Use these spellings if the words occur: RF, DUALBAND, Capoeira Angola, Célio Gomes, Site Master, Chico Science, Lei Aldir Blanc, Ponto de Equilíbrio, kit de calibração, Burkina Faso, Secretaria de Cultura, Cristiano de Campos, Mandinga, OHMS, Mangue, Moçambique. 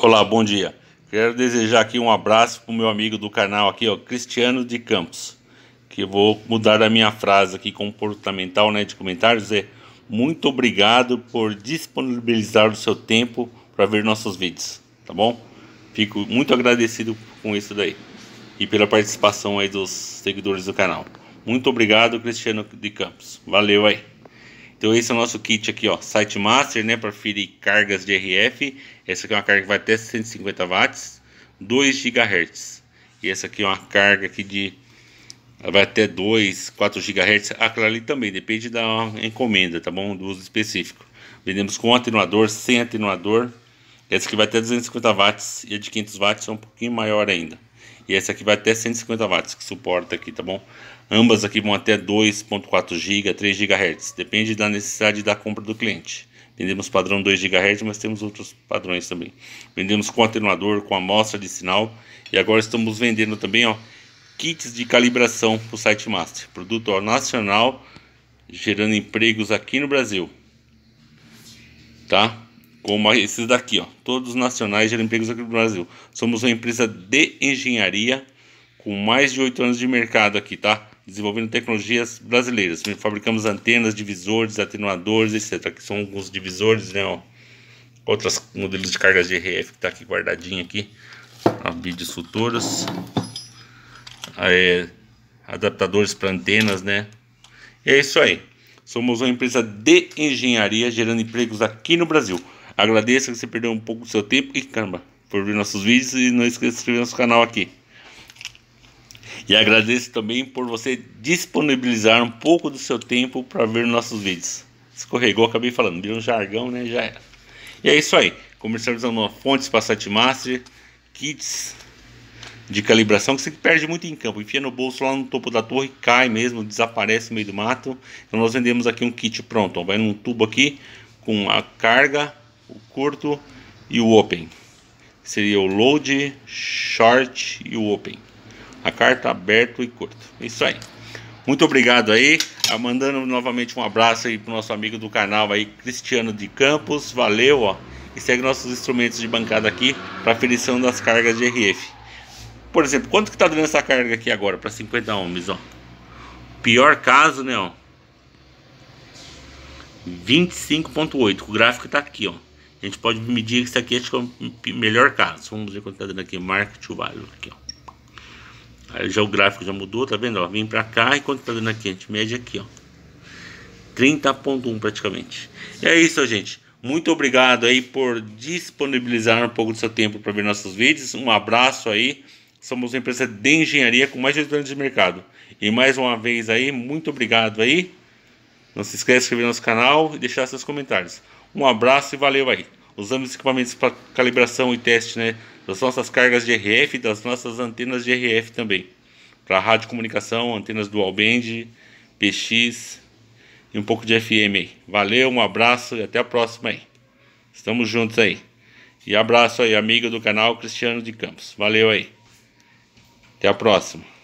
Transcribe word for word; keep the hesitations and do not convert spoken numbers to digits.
Olá, bom dia. Quero desejar aqui um abraço para o meu amigo do canal aqui, ó, Cristiano de Campos. Que eu vou mudar a minha frase aqui comportamental, né, de comentários. É muito obrigado por disponibilizar o seu tempo para ver nossos vídeos, tá bom? Fico muito agradecido com isso daí e pela participação aí dos seguidores do canal. Muito obrigado, Cristiano de Campos. Valeu aí. Então esse é o nosso kit aqui, ó, Site Master, né, para ferir cargas de R F. Essa aqui é uma carga que vai até cento e cinquenta watts, dois gigahertz. E essa aqui é uma carga aqui de ela vai até dois, quatro gigahertz. Aquela ali também, depende da encomenda, tá bom? Do uso específico. Vendemos com atenuador, sem atenuador. Essa aqui vai até duzentos e cinquenta watts e a de quinhentos watts é um pouquinho maior ainda. E essa aqui vai até cento e cinquenta watts, que suporta aqui, tá bom? Ambas aqui vão até dois ponto quatro gigahertz, três gigahertz. Depende da necessidade da compra do cliente. Vendemos padrão dois gigahertz, mas temos outros padrões também. Vendemos com atenuador, com amostra de sinal. E agora estamos vendendo também, ó, kits de calibração para o Site Master. Produto, ó, nacional, gerando empregos aqui no Brasil. Tá? Como esses daqui, ó, todos nacionais geram empregos aqui no Brasil. Somos uma empresa de engenharia com mais de oito anos de mercado aqui, tá? Desenvolvendo tecnologias brasileiras. Fabricamos antenas, divisores, atenuadores, etcétera. Aqui são alguns divisores, né, ó. Outros modelos de cargas de R F que tá aqui guardadinho aqui. Ó, vídeos futuros. É, adaptadores para antenas, né? E é isso aí. Somos uma empresa de engenharia gerando empregos aqui no Brasil. Agradeço que você perdeu um pouco do seu tempo e caramba, por ver nossos vídeos e não esqueça de se inscrever no nosso canal aqui. E agradeço também por você disponibilizar um pouco do seu tempo para ver nossos vídeos. Escorregou, acabei falando, deu um jargão, né? Já era. E é isso aí. Comercializando fontes para Site Master, kits de calibração que você perde muito em campo. Enfia no bolso lá no topo da torre, cai mesmo, desaparece no meio do mato. Então nós vendemos aqui um kit pronto, ó. Vai num tubo aqui com a carga, o curto e o open. Seria o load, short e o open. A carta aberto e curto. Isso aí. Muito obrigado aí. Mandando novamente um abraço aí pro nosso amigo do canal aí, Cristiano de Campos. Valeu, ó. E segue nossos instrumentos de bancada aqui para aferição das cargas de R F. Por exemplo, quanto que tá dando essa carga aqui agora para cinquenta ohms, ó? Pior caso, né, ó? vinte e cinco ponto oito. O gráfico tá aqui, ó. A gente pode medir que isso aqui acho que é o melhor caso. Vamos ver quanto tá dando aqui, market value aqui, ó. Aí já o gráfico já mudou, tá vendo, ó? Vem para cá e quanto tá dando aqui? A gente mede aqui, ó. trinta ponto um praticamente. E é isso, gente. Muito obrigado aí por disponibilizar um pouco do seu tempo para ver nossos vídeos. Um abraço aí. Somos uma empresa de engenharia com mais de oito anos de mercado. E mais uma vez aí, muito obrigado aí. Não se esqueça de inscrever no nosso canal e deixar seus comentários. Um abraço e valeu aí. Usamos equipamentos para calibração e teste, né, das nossas cargas de R F e das nossas antenas de R F também. Para radiocomunicação, antenas dual band, P X e um pouco de F M aí. Valeu, um abraço e até a próxima aí. Estamos juntos aí. E abraço aí, amigo do canal Cristiano de Campos. Valeu aí. Até a próxima.